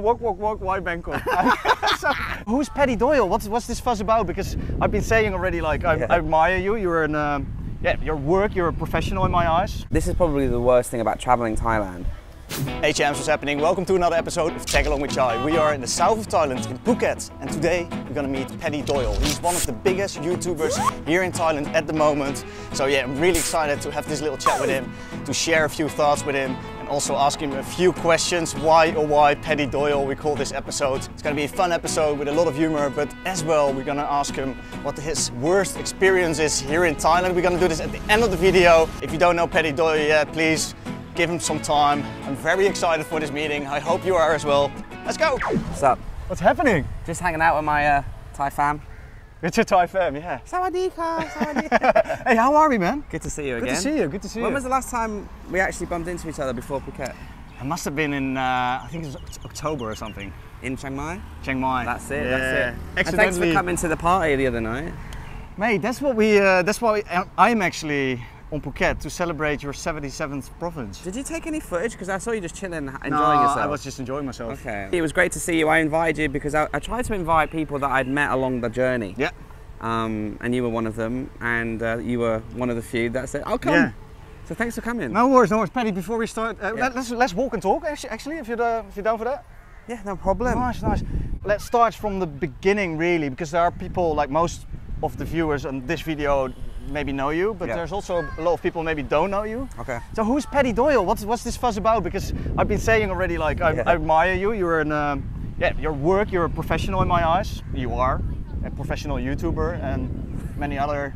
Walk, why Bangkok? So, who's Paddy Doyle? What's this fuss about? Because I've been saying already, like, I admire you. You're an, your work, you're a professional in my eyes. This is probably the worst thing about traveling Thailand. Hey champs, what's happening? Welcome to another episode of Tag Along with Chai. We are in the south of Thailand, in Phuket, and today we're gonna meet Paddy Doyle. He's one of the biggest YouTubers here in Thailand at the moment. So yeah, I'm really excited to have this little chat with him, to share a few thoughts with him, and also ask him a few questions. Why, oh why, Paddy Doyle, we call this episode. It's gonna be a fun episode with a lot of humor, but as well, we're gonna ask him what his worst experience is here in Thailand. We're gonna do this at the end of the video. If you don't know Paddy Doyle yet, please, give him some time. I'm very excited for this meeting. I hope you are as well. Let's go. What's up? What's happening? Just hanging out with my Thai fam. It's your Thai fam, yeah. Sawadika, sawadika. Hey, how are we, man? Good to see you again. Good to see you, good to see you. When was the last time we actually bumped into each other before Phuket? It must have been in, I think it was October or something. In Chiang Mai? Chiang Mai. That's it, yeah. That's it. Excellent. Thanks for coming to the party the other night. Mate, that's what we, that's why I'm actually on Phuket to celebrate your 77th province. Did you take any footage? Because I saw you just chilling, enjoying yourself. No, I was just enjoying myself. Okay. It was great to see you. I invited you because I tried to invite people that I'd met along the journey. Yeah. And you were one of them, and you were one of the few that said, I'll come. Yeah. So thanks for coming. No worries, no worries. Paddy, before we start, let's walk and talk, actually, if you're down for that. Yeah, no problem. Nice, nice. Let's start from the beginning, really, because there are people, like most of the viewers on this video, maybe know you, but yeah, there's also a lot of people maybe don't know you. Okay. So who's Paddy Doyle? What's this fuss about? Because I've been saying already, like, I admire you. You're an, your work, you're a professional in my eyes. You are a professional YouTuber and many other,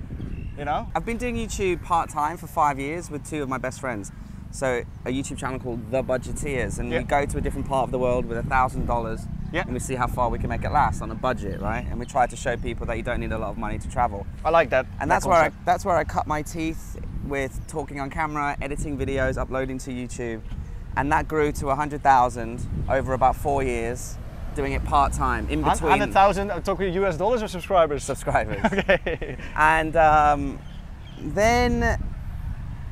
you know. I've been doing YouTube part-time for 5 years with two of my best friends. So a YouTube channel called The Budgeteers, and we go to a different part of the world with $1,000 and we see how far we can make it last on a budget, right? And we try to show people that you don't need a lot of money to travel. I like that. And that's where I cut my teeth with talking on camera, editing videos, uploading to YouTube. And that grew to 100,000 over about 4 years, doing it part-time, in between. 100,000, I'm talking US dollars or subscribers? Subscribers. Okay. And then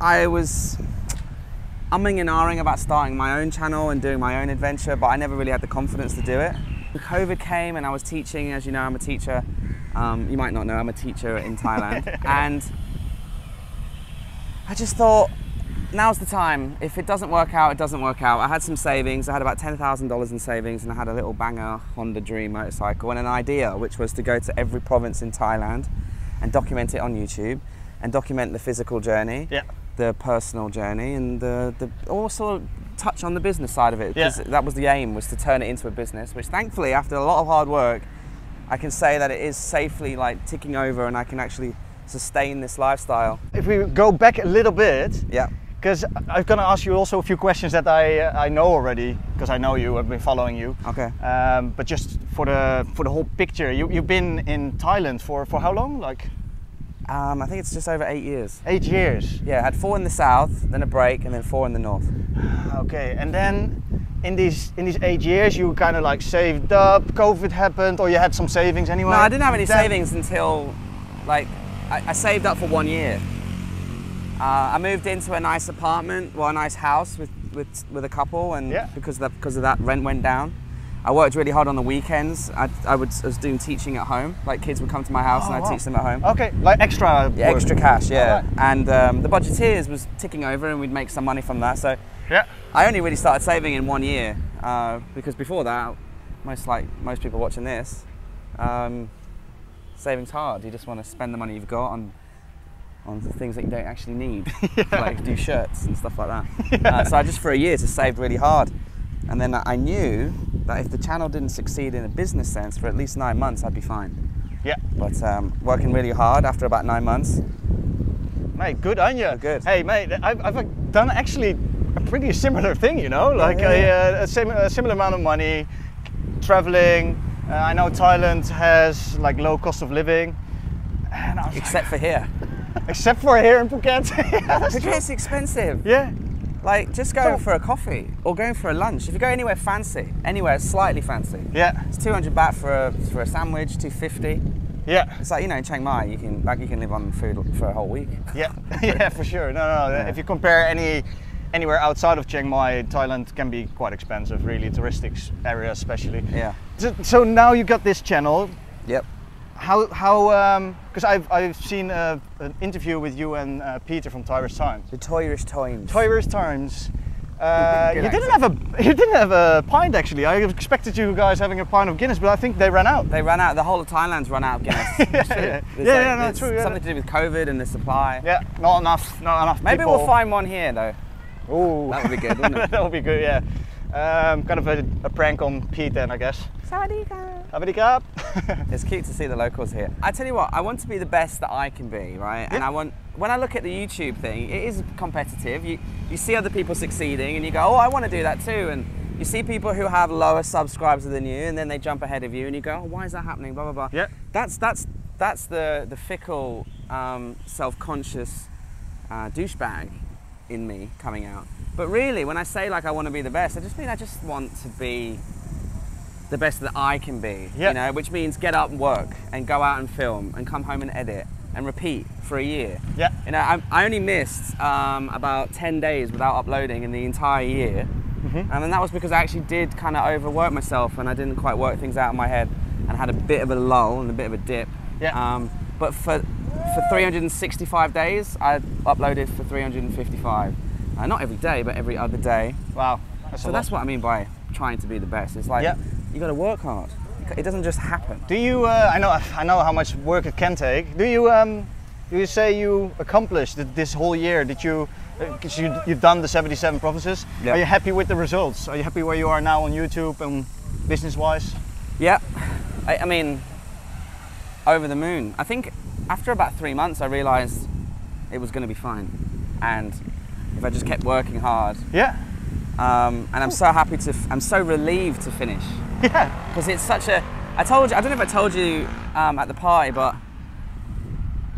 I was umming and ahhing about starting my own channel and doing my own adventure, but I never really had the confidence to do it. COVID came and I was teaching. As you know, I'm a teacher. You might not know, I'm a teacher in Thailand. And I just thought, now's the time. If it doesn't work out, it doesn't work out. I had some savings. I had about $10,000 in savings, and I had a little banger Honda Dream motorcycle and an idea, which was to go to every province in Thailand and document it on YouTube and document the physical journey. Yeah. The personal journey and the also touch on the business side of it, because that was the aim, was to turn it into a business, which thankfully after a lot of hard work I can say that it is safely like ticking over and I can actually sustain this lifestyle. If we go back a little bit, yeah, because I'm gonna ask you also a few questions that I know already, because I know you, I've been following you. Okay. But just for the whole picture, you've been in Thailand for how long? Like I think it's just over 8 years. 8 years? Yeah, I had 4 in the south, then a break, and then 4 in the north. Okay, and then in these 8 years you kind of like saved up, COVID happened, or you had some savings anyway? No, I didn't have any savings until, like, I saved up for 1 year. I moved into a nice apartment, well, a nice house with a couple, and because of that rent went down. I worked really hard on the weekends. I was doing teaching at home. Like, kids would come to my house and I'd teach them at home. Okay, like extra work. Extra cash, yeah. Right. And The Budgeteers was ticking over and we'd make some money from that. So I only really started saving in 1 year, because before that, most people watching this, saving's hard. You just want to spend the money you've got on the things that you don't actually need, like do shirts and stuff like that. So I just for a year just saved really hard. And then I knew that if the channel didn't succeed in a business sense for at least 9 months, I'd be fine. Yeah. But working really hard after about 9 months. Mate, good on you. Good. Hey, mate, I've done actually a pretty similar thing, you know, like a similar amount of money, traveling. I know Thailand has like low cost of living. And except for here. Except for here in Phuket. Phuket's expensive. Yeah. Like, just going for a coffee or going for a lunch. If you go anywhere fancy, anywhere slightly fancy, it's 200 baht for a sandwich, 250. Yeah. It's like, you know, in Chiang Mai, you can live on food for a whole week. Yeah, for sure. No, no, no. If you compare any anywhere outside of Chiang Mai, Thailand can be quite expensive, really, touristic area especially. Yeah. So now you got this channel. Yep. How, because I've seen an interview with you and Peter from Thairish Times. The Thairish Times. Thairish Times. You didn't have a pint actually. I expected you guys having a pint of Guinness, but I think they ran out. They ran out. The whole of Thailand's run out of Guinness. It's true. Yeah. Something to do with COVID and the supply. Yeah, not enough. Maybe people. We'll find one here though. Ooh, that would be good, wouldn't it? That would be good, yeah. Kind of a prank on Pete then, I guess. Sawadika. It's cute to see the locals here. I tell you what, I want to be the best that I can be, right? Yeah. And I want, when I look at the YouTube thing, it is competitive. You see other people succeeding and you go, oh, I want to do that too. And you see people who have lower subscribers than you and then they jump ahead of you and you go, oh, why is that happening, blah, blah, blah. Yeah. That's the fickle, self-conscious douchebag in me coming out. But really, when I say like I want to be the best, I just mean I just want to be the best that I can be, yep. You know, which means get up and work and go out and film and come home and edit and repeat for a year. Yeah. You know, I only missed about 10 days without uploading in the entire year. Mm-hmm. And then that was because I actually did kind of overwork myself and I didn't quite work things out in my head and had a bit of a lull and a bit of a dip. Yeah. But for 365 days, I uploaded for 355. Not every day, but every other day. Wow. That's what I mean by trying to be the best. It's like, yep. You got to work hard. It doesn't just happen. Do you? I know how much work it can take. Do you say you accomplished this whole year? Did you? Because you've done the 77 provinces. Yep. Are you happy with the results? Are you happy where you are now on YouTube and business-wise? Yeah. I mean, over the moon. I think after about 3 months, I realised it was going to be fine, and if I just kept working hard. Yeah. And I'm so happy to, I'm so relieved to finish. Yeah. Because it's such a, I don't know if I told you at the party, but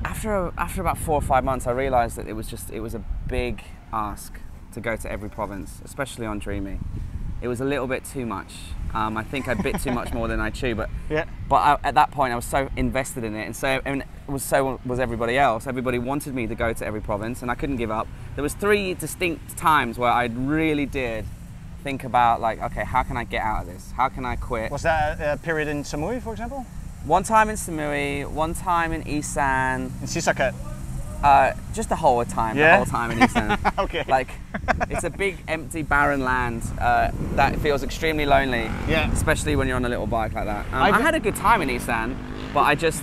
after about 4 or 5 months, I realized that it was a big ask to go to every province, especially on Dreamy. It was a little bit too much. I think I bit too much more than I chew, but yeah. At that point I was so invested in it, and so was everybody else. Everybody wanted me to go to every province, and I couldn't give up. There was 3 distinct times where I really did think about like, okay, how can I get out of this? How can I quit? Was that a period in Samui, for example? One time in Samui, one time in Isan. In Sisaket. Just the whole time, yeah. The whole time in Isan. Okay. Like, it's a big, empty, barren land that feels extremely lonely. Yeah. Especially when you're on a little bike like that. I had a good time in Isan, but I just,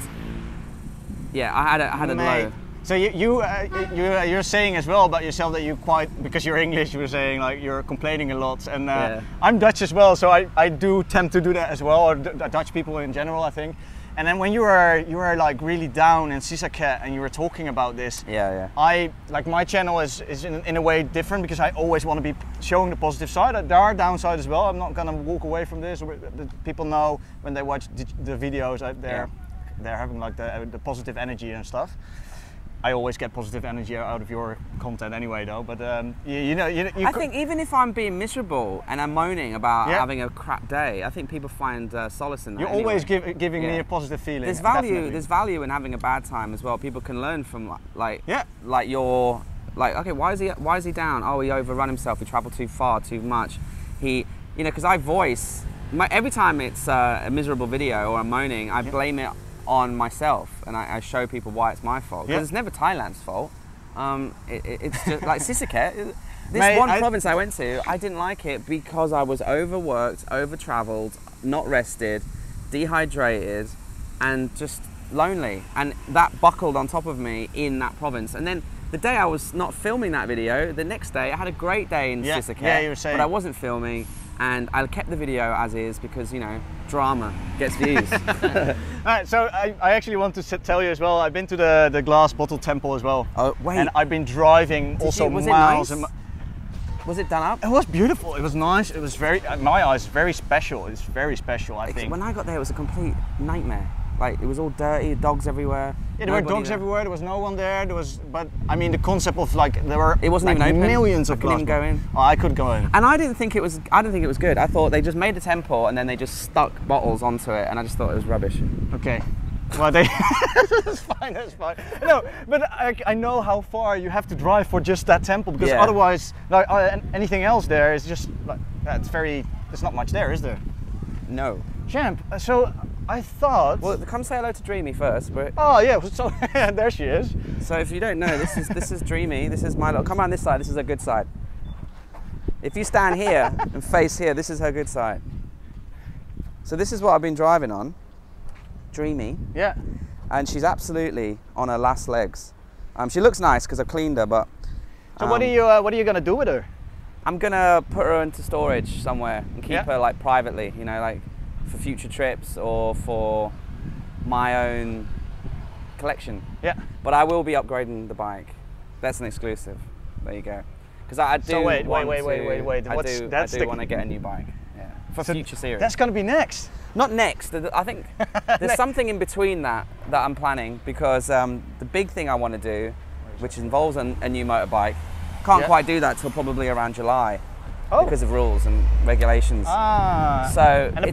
yeah, I had a low. So you're saying as well about yourself that you quite, because you're English, you were saying like you're complaining a lot, and yeah. I'm Dutch as well, so I do tend to do that as well, or Dutch people in general, I think. And then when you are like really down in Sisaket and you were talking about this, yeah. I like my channel is in a way different because I always want to be showing the positive side. There are downsides as well. I'm not gonna walk away from this. People know when they watch the videos, they're having like the positive energy and stuff. I always get positive energy out of your content anyway, though. But I think even if I'm being miserable and I'm moaning about having a crap day, I think people find solace in that. You're always giving me a positive feeling. There's value. Definitely. There's value in having a bad time as well. People can learn from okay, why is he down? Oh, he overrun himself. He traveled too far, too much. Because I voice every time it's a miserable video or I'm moaning, I blame it on myself, and I show people why it's my fault. Because it's never Thailand's fault. It's just like Sisaket. This province I went to, I didn't like it because I was overworked, over-traveled, not rested, dehydrated, and just lonely. And that buckled on top of me in that province. And then the day I was not filming that video, the next day I had a great day in Sisaket, but I wasn't filming. And I kept the video as is because, you know, drama gets views. All right, so I actually want to tell you as well, I've been to the glass bottle temple as well. Oh, wait. And I've been driving miles. It nice? Was it done up? It was beautiful. It was nice. It was very, in my eyes, very special. It's very special, I think. When I got there, it was a complete nightmare. Like, it was all dirty, dogs everywhere. Yeah, there were dogs everywhere. There was no one there. There was, but I mean, the concept of like there were. It wasn't even open. Millions of glass. I couldn't even go in. Oh, I could go in. And I didn't think it was good. I thought they just made a temple and then they just stuck bottles onto it, and I just thought it was rubbish. Okay. Well, they that's fine, that's fine. No, but I know how far you have to drive for just that temple, because otherwise, like, anything else there is just like there's not much there, is there? No. Champ, so I thought. Well, come say hello to Dreamy first. But oh yeah, so there she is. So if you don't know, this is Dreamy. This is my little. Come around this side. This is her good side. If you stand here and face here, this is her good side. So this is what I've been driving on, Dreamy. Yeah. And she's absolutely on her last legs. She looks nice because I've cleaned her, but. So what are you gonna do with her? I'm gonna put her into storage somewhere and keep her like privately, you know, like for future trips or for my own collection. Yeah. But I will be upgrading the bike. That's an exclusive. There you go. Because I do. So wait. I do want to get a new bike. Yeah. For future series. That's gonna be next. Not next. I think there's something in between that I'm planning, because the big thing I want to do, which involves a new motorbike, can't quite do that till probably around July. Oh. Because of rules and regulations. Ah. So. And the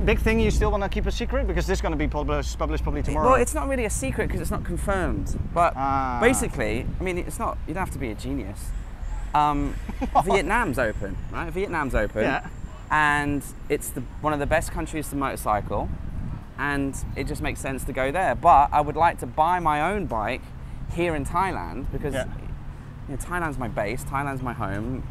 big thing you still want to keep a secret, because this is going to be published probably tomorrow. Well, it's not really a secret because it's not confirmed. But basically, I mean, it's not. You don't have to be a genius. Vietnam's open, right? Vietnam's open. Yeah. And it's one of the best countries to motorcycle, and it just makes sense to go there. But I would like to buy my own bike here in Thailand, because you know, Thailand's my base. Thailand's my home.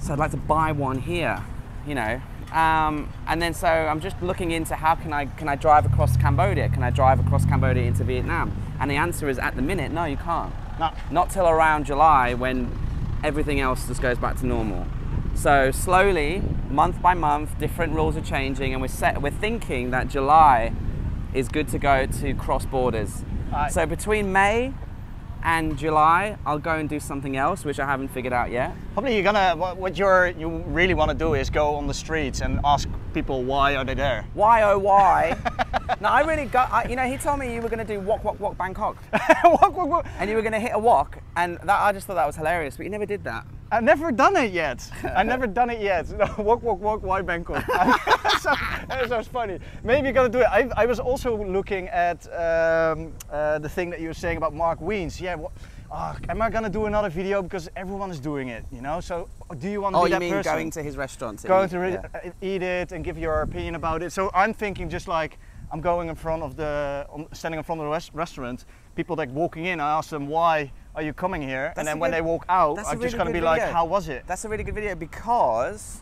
So I'd like to buy one here, you know, and then so I'm just looking into how can I drive across Cambodia? Can I drive across Cambodia into Vietnam? And the answer is at the minute, no, you can't. No. Not till around July, when everything else just goes back to normal. So slowly, month by month, different rules are changing, and we're thinking that July is good to go to cross borders. So between May and July, I'll go and do something else, which I haven't figured out yet. Probably you're gonna, you really want to do is go on the streets and ask people why are they there? Why oh why? No, I really got, you know, he told me you were gonna do walk, walk, walk Bangkok. Walk, walk, walk. And you were gonna hit a walk, and that, I just thought that was hilarious, but you never did that. I've never done it yet. I've never done it yet. No, walk, walk, walk, why Bangkok? That sounds funny. Maybe you're going to do it. I was also looking at the thing that you were saying about Mark Wiens. Yeah, am I going to do another video? Because everyone is doing it, you know? So do you want to be that person? Oh, you mean going to his restaurant? Going to eat it and give your opinion about it. So I'm thinking just like I'm going in front of standing in front of the restaurant, people like walking in, I ask them why are you coming here? That's and then when they walk out, I'm just going to be like, how was it? That's a really good video, because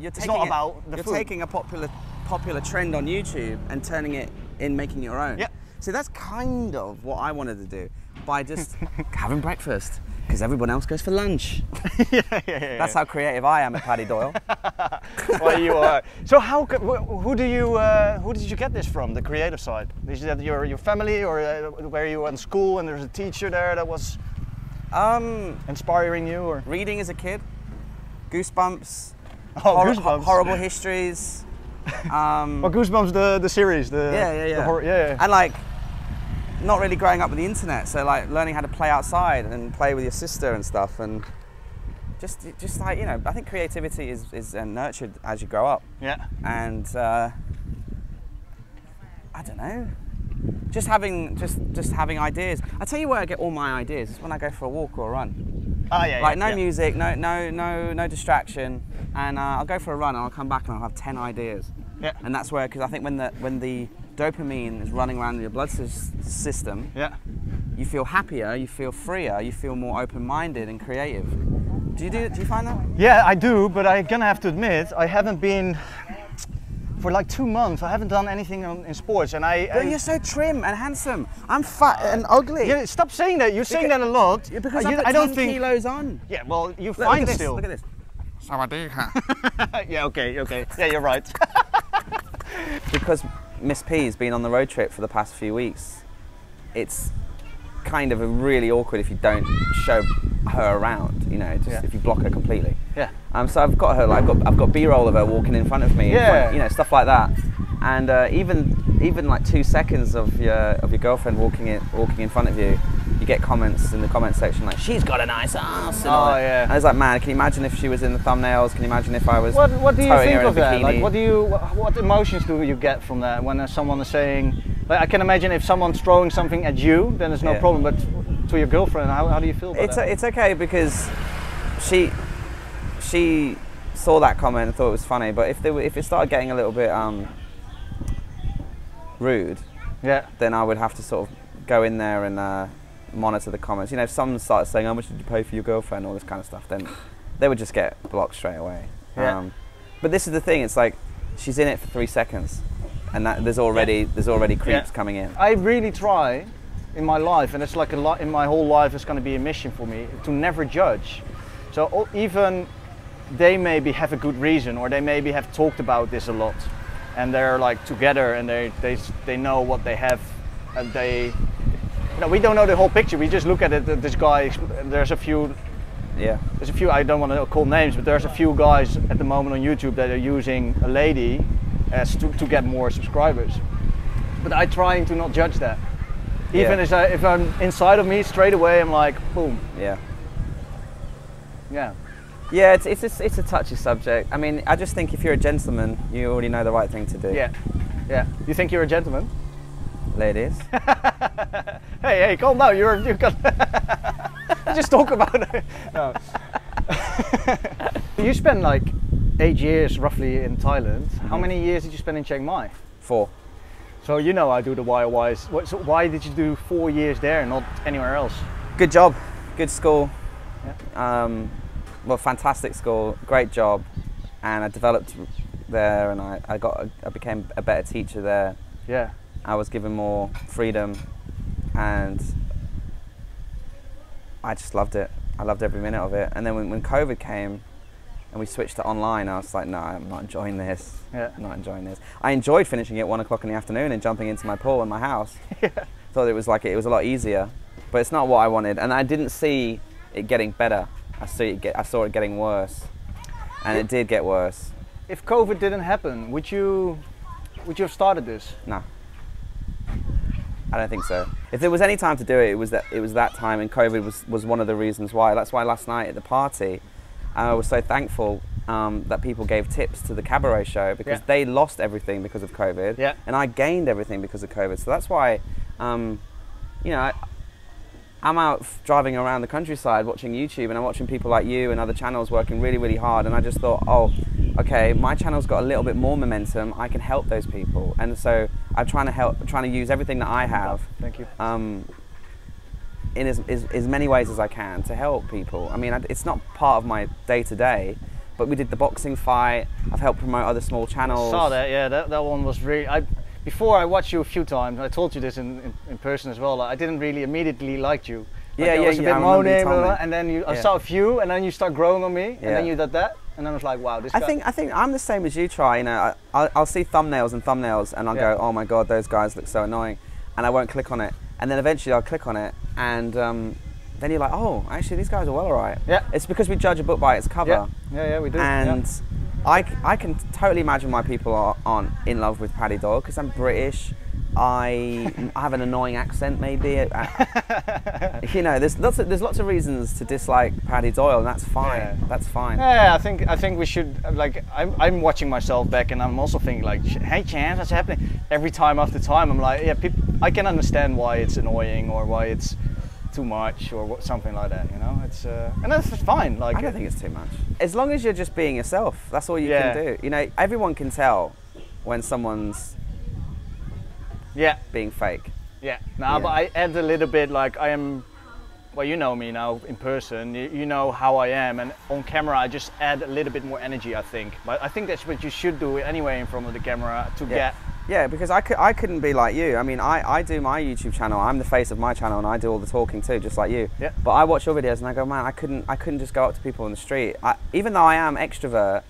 you're taking a popular trend on YouTube and turning it in, making your own. Yeah. So that's kind of what I wanted to do, by just having breakfast, because everyone else goes for lunch. That's how creative I am at Paddy Doyle. Well, you are. So who did you get this from, the creative side? Is that your family, or were you in school and there's a teacher there that was inspiring you? Or reading as a kid, Goosebumps, Goosebumps. Horrible Histories. Well, Goosebumps, the series. And like, not really growing up with the internet, so like learning how to play outside and play with your sister and stuff, and just like, you know, I think creativity is nurtured as you grow up. Yeah. And I don't know, just having ideas. I tell you where I get all my ideas is when I go for a walk or a run. Oh yeah. Like no music, no distraction, and I'll go for a run and I'll come back and I'll have 10 ideas. Yeah. And that's where, because I think when the dopamine is running around your blood system, you feel happier, you feel freer, you feel more open-minded and creative. Do you find that? Yeah, I do, but I'm gonna have to admit, I haven't been, for like 2 months, I haven't done anything in sports, and But you're so trim and handsome. I'm fat and ugly. Yeah, stop saying that, you're saying that a lot. Yeah, because I don't think... 10 kilos on. Yeah, well, you're fine still. Look at this. Yeah, okay, yeah, you're right. Because Miss P's been on the road trip for the past few weeks, it's kind of really awkward if you don't show her around, you know, just if you block her completely. Yeah. So I've got her, like, I've got B-roll of her walking in front of me, you know, stuff like that. And even like 2 seconds of your girlfriend walking in front of you, you get comments in the comment section like, she's got a nice ass. And I was like, man, can you imagine if she was in the thumbnails? Can you imagine if I was? What do you think of that? Like, what emotions do you get from that when someone is saying, Like, I can imagine if someone's throwing something at you, then there's no problem. But to your girlfriend, how do you feel about that? It's okay, because she saw that comment and thought it was funny. But if it started getting a little bit rude, then I would have to sort of go in there and monitor the comments. You know, if someone starts saying, "How much did you pay for your girlfriend?" all this kind of stuff, then they would just get blocked straight away. Yeah. But this is the thing. It's like she's in it for 3 seconds, and that, there's already creeps coming in. I really try in my life, and it's like in my whole life, it's going to be a mission for me to never judge. So even they maybe have a good reason, or they maybe have talked about this a lot, and they're like together, and they know what they have, and they. You know, we don't know the whole picture. We just look at it. This guy. There's a few. Yeah. There's a few. I don't want to call names, but there's a few guys at the moment on YouTube that are using a lady as to get more subscribers. But I'm trying to not judge that. Even if I'm inside of me straight away, I'm like, boom. Yeah. Yeah. Yeah, it's a touchy subject. I mean, I just think if you're a gentleman, you already know the right thing to do. Yeah. Yeah. You think you're a gentleman? Ladies. hey, calm down. You got. Just talk about it. No. You spent like 8 years roughly in Thailand. Mm-hmm. How many years did you spend in Chiang Mai? 4. So you know I do the YYs. So why did you do 4 years there and not anywhere else? Good job, good school. Yeah. Well, fantastic school, great job, and I developed there, and I became a better teacher there. Yeah. I was given more freedom, and I just loved it. I loved every minute of it. And then when COVID came and we switched to online, I was like, no, I'm not enjoying this. Yeah. I'm not enjoying this. I enjoyed finishing at 1 o'clock in the afternoon and jumping into my pool in my house. Yeah. Thought it was a lot easier, but it's not what I wanted. And I didn't see it getting better. I saw it getting worse, and it did get worse. If COVID didn't happen, would you have started this? No. I don't think so. If there was any time to do it, it was that time, and COVID was one of the reasons why. That's why last night at the party, I was so thankful that people gave tips to the cabaret show, because they lost everything because of COVID, and I gained everything because of COVID. So that's why, you know, I'm out driving around the countryside watching YouTube, and I'm watching people like you and other channels working really, really hard, and I just thought, oh, okay, my channel's got a little bit more momentum. I can help those people, and so I'm trying to use everything that I have. Thank you. In as many ways as I can to help people. I mean, it's not part of my day-to-day, but we did the boxing fight. I've helped promote other small channels. I saw that. Yeah, that one was really. Before I watched you a few times, I told you this in person as well. Like, I didn't really immediately like you. Like, I was a bit moaning, and then I saw a few, and then you start growing on me, and then you did that. And I was like, wow, this guy. I think I'm the same as you, Chai. You know, I'll see thumbnails, and I'll go, oh my God, those guys look so annoying. And I won't click on it. And then eventually I'll click on it, and then you're like, oh, actually, these guys are well all right. Yeah. It's because we judge a book by its cover. Yeah, we do. And I can totally imagine why people aren't in love with Paddy Doyle, because I'm British. I have an annoying accent, maybe. You know, there's lots of reasons to dislike Paddy Doyle, and that's fine. Yeah. That's fine. Yeah, I think we should, like, I'm watching myself back, and I'm also thinking like, hey, Chan, what's happening? Every time after time, I'm like, yeah, I can understand why it's annoying, or why it's too much, or something like that. You know, it's and that's fine. Like, I don't think it's too much. As long as you're just being yourself, that's all you can do. You know, everyone can tell when someone's. Yeah. Being fake. Yeah. No, but I add a little bit, like, I am, well, you know me now in person, you know how I am, and on camera I just add a little bit more energy, I think. But I think that's what you should do anyway in front of the camera to get. Yeah, because I couldn't be like you. I mean, I do my YouTube channel, I'm the face of my channel, and I do all the talking too, just like you. Yeah. But I watch your videos and I go, man, I couldn't just go up to people on the street. Even though I am extrovert,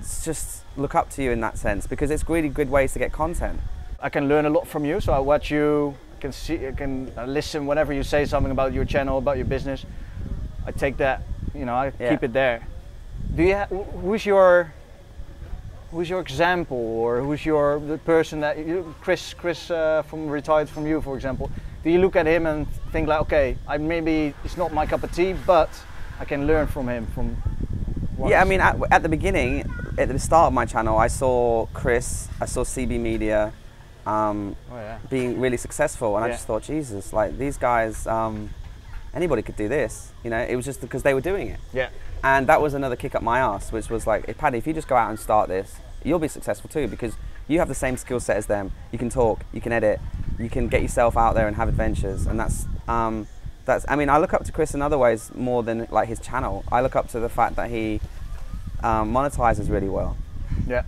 it's just look up to you in that sense, because it's really good ways to get content. I can learn a lot from you, so I watch you, I can listen whenever you say something about your channel, about your business. I take that, you know, I keep it there. Do you who's your example, or who's the person that you, Chris from Retired From You, for example? Do you look at him and think like, okay, maybe it's not my cup of tea, but I can learn from him from. Yeah, I mean, at the start of my channel, I saw Chris, I saw CB Media, being really successful, and I just thought, Jesus, like these guys, anybody could do this, you know. It was just because they were doing it. Yeah. And that was another kick up my ass, which was like, Paddy, if you just go out and start this, you'll be successful too, because you have the same skill set as them. You can talk, you can edit, you can get yourself out there and have adventures. And that's I mean, I look up to Chris in other ways more than like his channel. I look up to the fact that he monetizes really well. Yeah.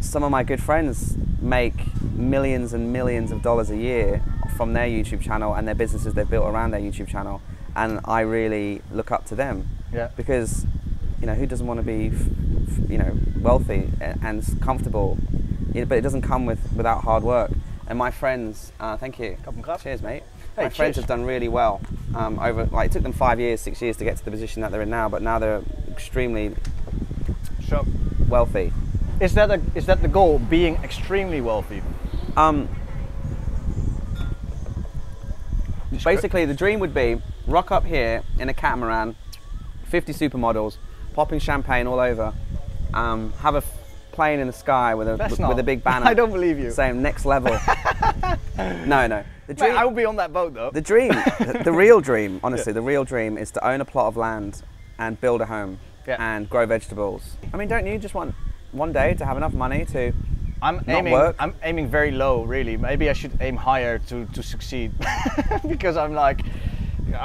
Some of my good friends make millions and millions of dollars a year from their YouTube channel and their businesses they've built around their YouTube channel, and I really look up to them. Yeah. Because, you know, who doesn't want to be, you know, wealthy and comfortable? You know, but it doesn't come without hard work. And my friends, thank you. Cheers, mate. Hey, my friends have done really well. Over, like, it took them 5 years, 6 years to get to the position that they're in now, but now they're extremely wealthy. Is that the goal, being extremely wealthy? Basically, the dream would be rock up here in a catamaran, 50 supermodels, popping champagne all over, have a plane in the sky with a big banner. I don't believe you. Saying next level. No. The dream, mate, I will be on that boat though. The dream, the real dream, honestly, the real dream is to own a plot of land and build a home and grow vegetables. I mean, don't you just want one day to have enough money to I'm aiming very low, really. Maybe I should aim higher to succeed. Because I'm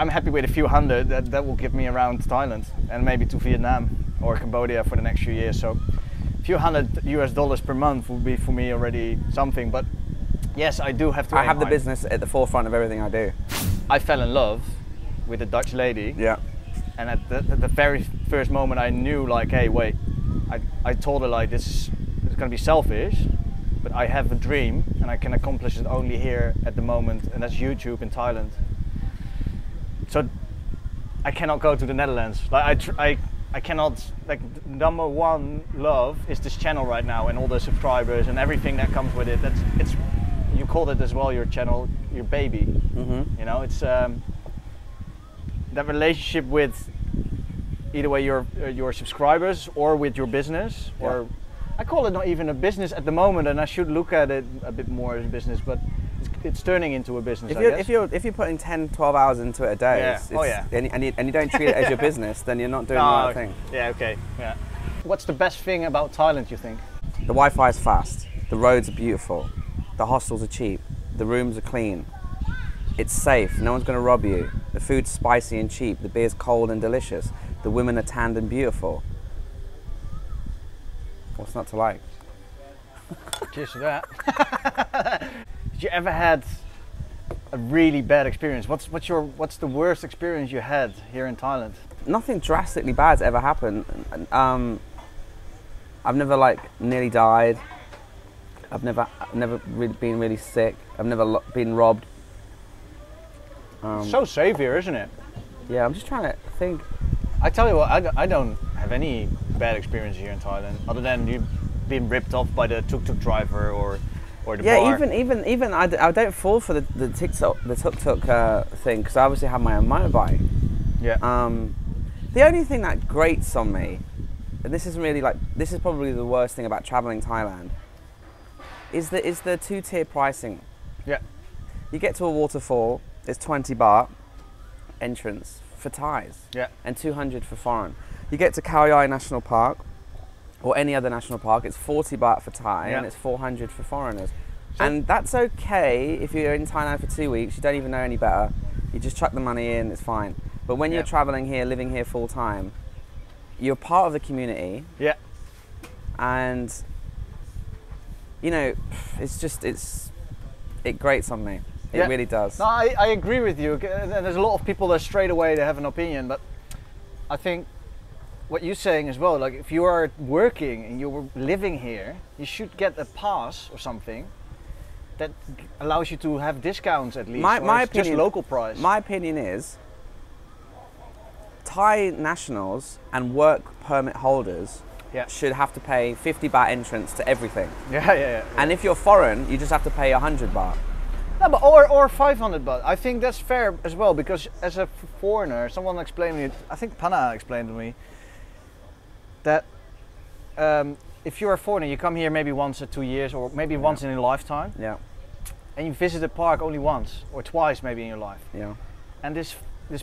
happy with a few hundred. That will get me around Thailand and maybe to Vietnam or Cambodia for the next few years. So a few $100 US per month would be for me already something. But yes, I do have to aim higher. I have the business at the forefront of everything I do. I fell in love with a Dutch lady. Yeah. And at the very first moment I knew, like, hey, wait, I told her, like, this is going to be selfish, but I have a dream and I can accomplish it only here at the moment, and that's YouTube in Thailand. So I cannot go to the Netherlands. Like, I cannot, like, number one love is this channel right now and all the subscribers and everything that comes with it. You called it as well, your channel, your baby. Mm-hmm. You know, it's that relationship with either way your subscribers or with your business, or I call it not even a business at the moment, and I should look at it a bit more as a business, but it's turning into a business. If you're putting 10-12 hours into it a day, and you don't treat it as your business, then you're not doing the right thing. Yeah, okay. Yeah. What's the best thing about Thailand, you think? The Wi-Fi is fast. The roads are beautiful. The hostels are cheap. The rooms are clean. It's safe. No one's going to rob you. The food's spicy and cheap. The beer's cold and delicious. The women are tanned and beautiful. What's not to like? Cheers to that. Did you ever had a really bad experience? What's the worst experience you had here in Thailand? Nothing drastically bad's ever happened. I've never nearly died. I've never been really sick. I've never been robbed. So safe here, isn't it? Yeah, I'm just trying to think. I tell you what, I don't have any bad experience here in Thailand, other than you being ripped off by the tuk-tuk driver or the bar. Yeah, even I don't fall for the tuk-tuk thing, because I obviously have my own motorbike. Yeah. The only thing that grates on me, and this is probably the worst thing about traveling Thailand, is the two-tier pricing. Yeah. You get to a waterfall, it's 20 baht entrance for Thais, and 200 for foreign. You get to Khao Yai National Park or any other national park, it's 40 baht for Thai and it's 400 for foreigners. So, and that's okay if you're in Thailand for 2 weeks, you don't even know any better, you just chuck the money in, it's fine. But when you're traveling here, living here full time, you're part of the community. Yeah. And, you know, it grates on me. It really does. No, I agree with you, and there's a lot of people that straight away they have an opinion, but I think what you're saying as well, like, if you are working and you're living here, you should get a pass or something that allows you to have discounts at least, my opinion, just local price. My opinion is Thai nationals and work permit holders should have to pay 50 baht entrance to everything. Yeah. And if you're foreign, you just have to pay 100 baht. No, but or 500 baht. I think that's fair as well, because as a foreigner, someone explained to me, I think Pana explained to me, that if you're a foreigner, you come here maybe once or 2 years, or maybe once in a lifetime. Yeah. And you visit the park only once or twice maybe in your life. Yeah. And these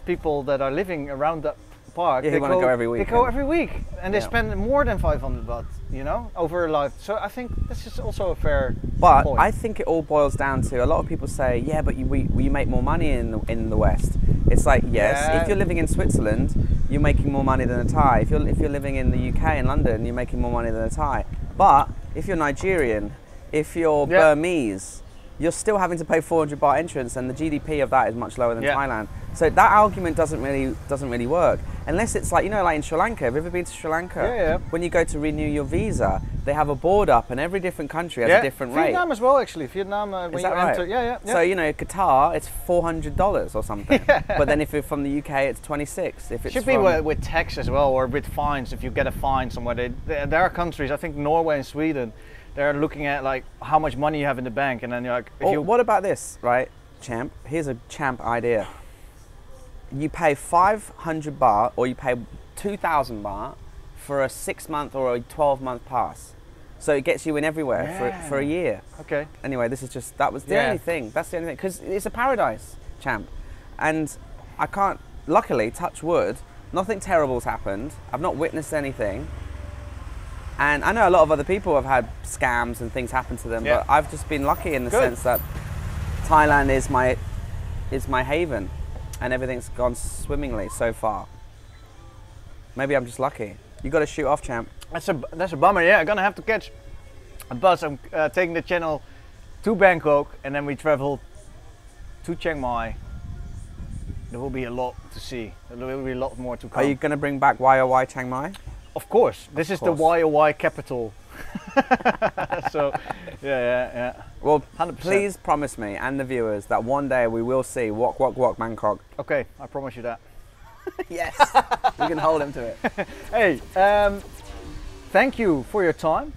people that are living around that park, they want to go every week. They go every week, and they spend more than 500 baht, you know, over a life. So I think this is also a fair point. I think it all boils down to, a lot of people say, yeah, but you make more money in the West. It's like, yes, if you're living in Switzerland, you're making more money than a Thai. If you're living in the UK, in London, you're making more money than a Thai. But if you're Nigerian, if you're Burmese, you're still having to pay 400 baht entrance, and the GDP of that is much lower than Thailand. So that argument doesn't really work. Unless it's like, you know, like in Sri Lanka. Have you ever been to Sri Lanka? Yeah, yeah. When you go to renew your visa, they have a board up, and every different country has a different rate. Vietnam as well, actually. Vietnam, when you enter, yeah. So, you know, Qatar, it's $400 or something. But then if you're from the UK, it's 26. If it's should from... be with tax as well, or with fines. If you get a fine somewhere, there are countries. I think Norway and Sweden, they're looking at like how much money you have in the bank, and then you're like, what about this, right, champ? Here's a champ idea. You pay 500 baht, or you pay 2,000 baht for a 6-month or a 12-month pass. So it gets you in everywhere for a year. Okay. Anyway, this is just, that was the only thing. That's the only thing, because it's a paradise, champ. And I can't, luckily, touch wood, nothing terrible's happened. I've not witnessed anything. And I know a lot of other people have had scams and things happen to them, but I've just been lucky in the sense that Thailand is my haven. And everything's gone swimmingly so far. Maybe I'm just lucky. You got to shoot off, champ. That's a bummer. Yeah, I'm gonna have to catch a bus. I'm taking the channel to Bangkok, and then we travel to Chiang Mai. There will be a lot to see. There will be a lot more to come. Are you gonna bring back YOY Chiang Mai? Of course. This is the YOY capital. So, yeah. Well, 100%. Please promise me and the viewers that one day we will see Walk, Walk, Walk Bangkok. Okay, I promise you that. Yes, you can hold him to it. Hey, thank you for your time.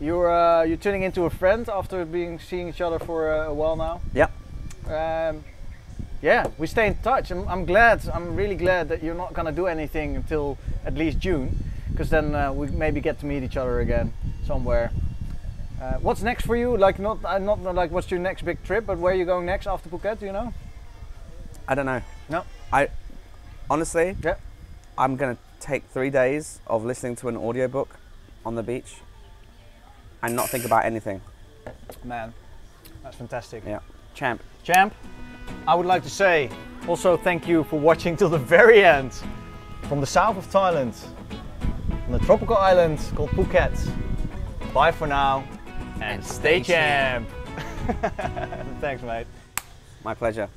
You're turning into a friend after seeing each other for a while now. Yep. Yeah, we stay in touch. I'm really glad that you're not going to do anything until at least June, because then we maybe get to meet each other again somewhere. What's next for you? Like, not like what's your next big trip, but where are you going next after Phuket? Do you know? I don't know. No. I honestly, I'm gonna take 3 days of listening to an audiobook on the beach and not think about anything. Man, that's fantastic. Yeah, champ. I would like to say also thank you for watching till the very end, from the south of Thailand, on a tropical island called Phuket. Bye for now. And stay champ. Thanks, mate. My pleasure.